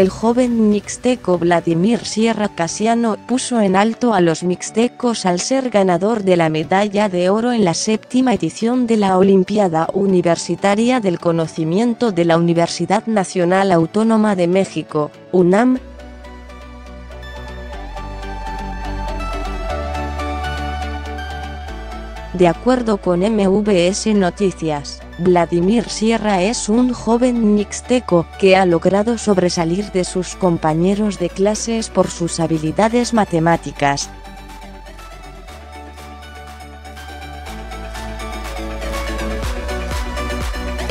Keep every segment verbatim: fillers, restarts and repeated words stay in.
el joven mixteco Vladimir Sierra Casiano puso en alto a los mixtecos al ser ganador de la medalla de oro en la séptima edición de la Olimpiada Universitaria del Conocimiento de la Universidad Nacional Autónoma de México, UNAM. De acuerdo con M V S Noticias, Vladimir Sierra es un joven mixteco que ha logrado sobresalir de sus compañeros de clases por sus habilidades matemáticas.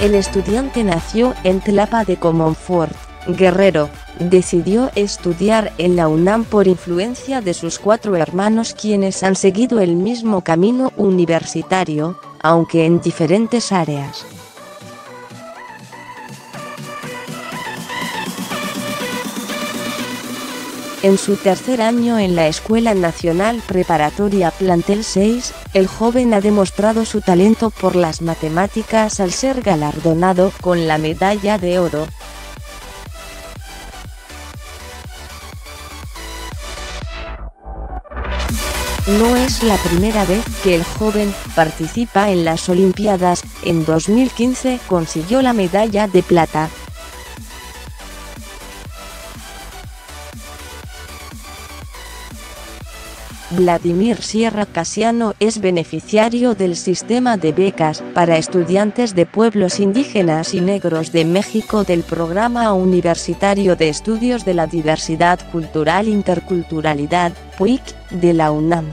El estudiante nació en Tlapa de Comonfort, Guerrero. Decidió estudiar en la UNAM por influencia de sus cuatro hermanos, quienes han seguido el mismo camino universitario, aunque en diferentes áreas. En su tercer año en la Escuela Nacional Preparatoria Plantel seis, el joven ha demostrado su talento por las matemáticas al ser galardonado con la medalla de oro. No es la primera vez que el joven participa en las Olimpiadas. En dos mil quince consiguió la medalla de plata. Vladimir Sierra Casiano es beneficiario del sistema de becas para estudiantes de pueblos indígenas y negros de México del Programa Universitario de Estudios de la Diversidad Cultural e Interculturalidad, P U I C, de la UNAM.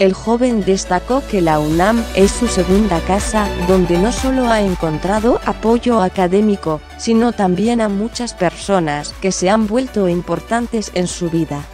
El joven destacó que la UNAM es su segunda casa, donde no solo ha encontrado apoyo académico, sino también a muchas personas que se han vuelto importantes en su vida.